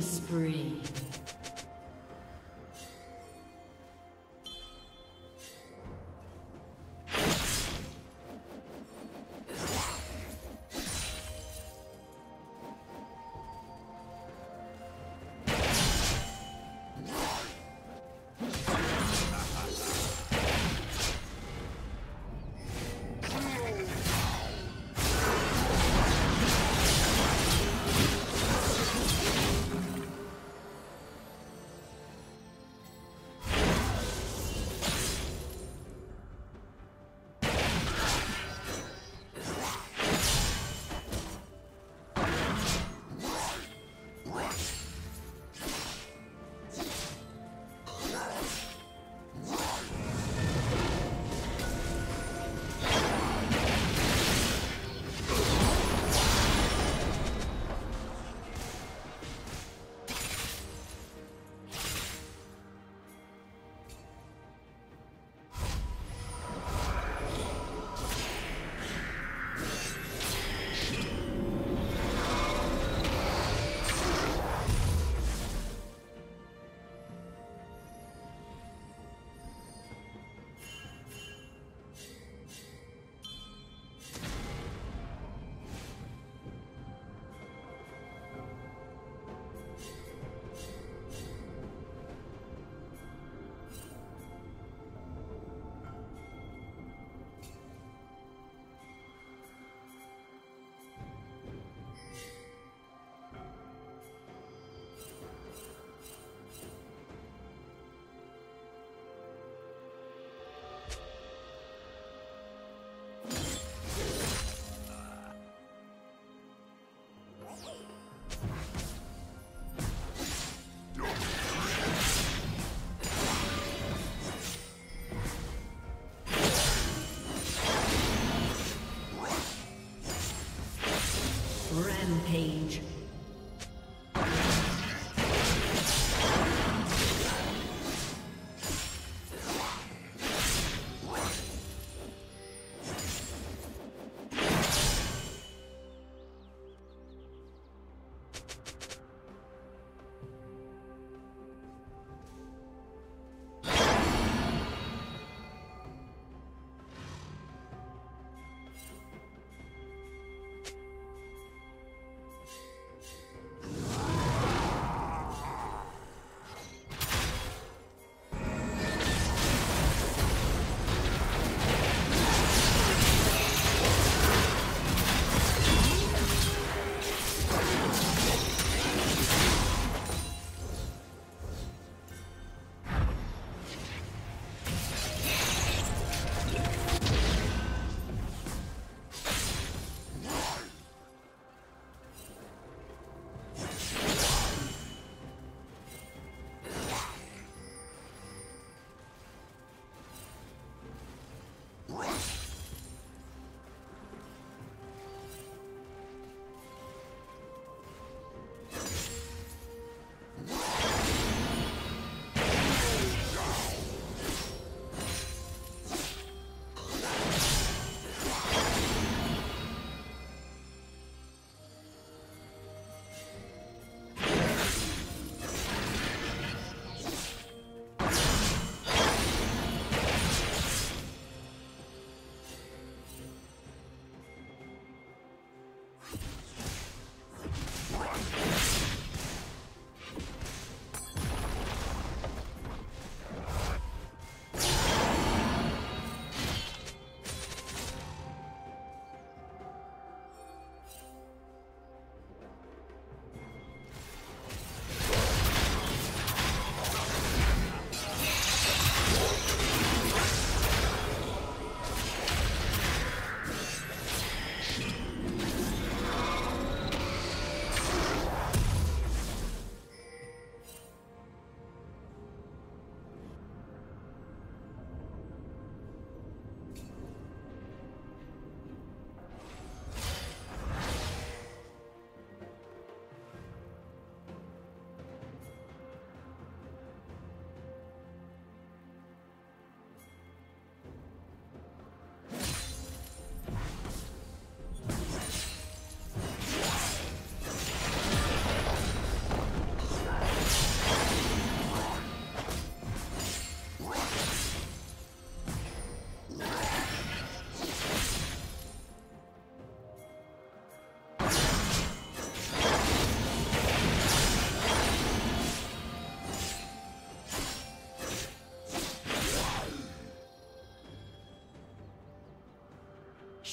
Spree.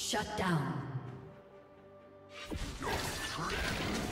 Shut down. Your friend.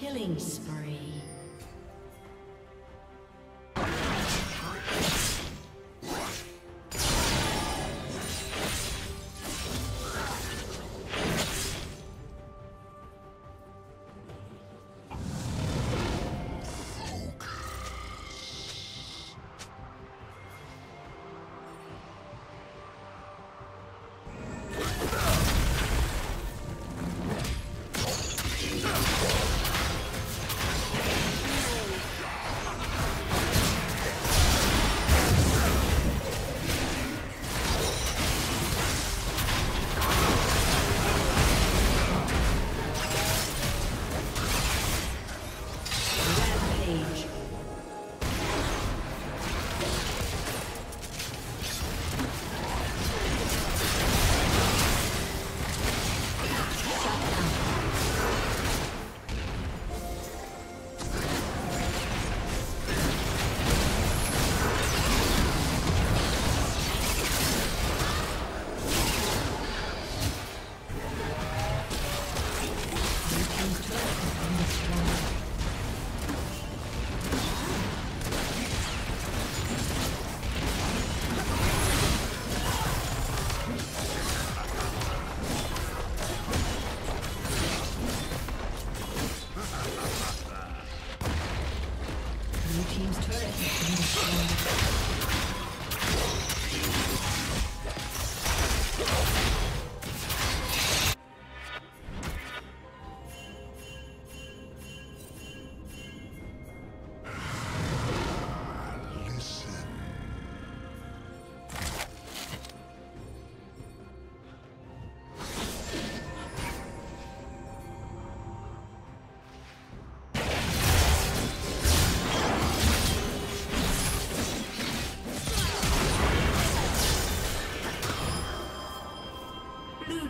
Killing spree.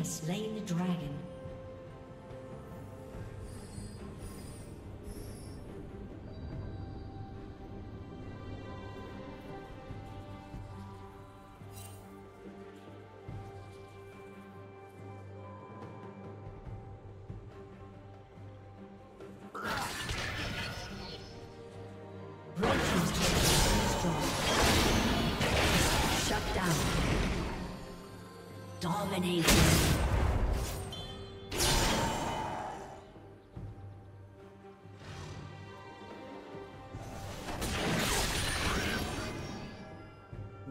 has slain the dragon. Dominating.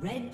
Red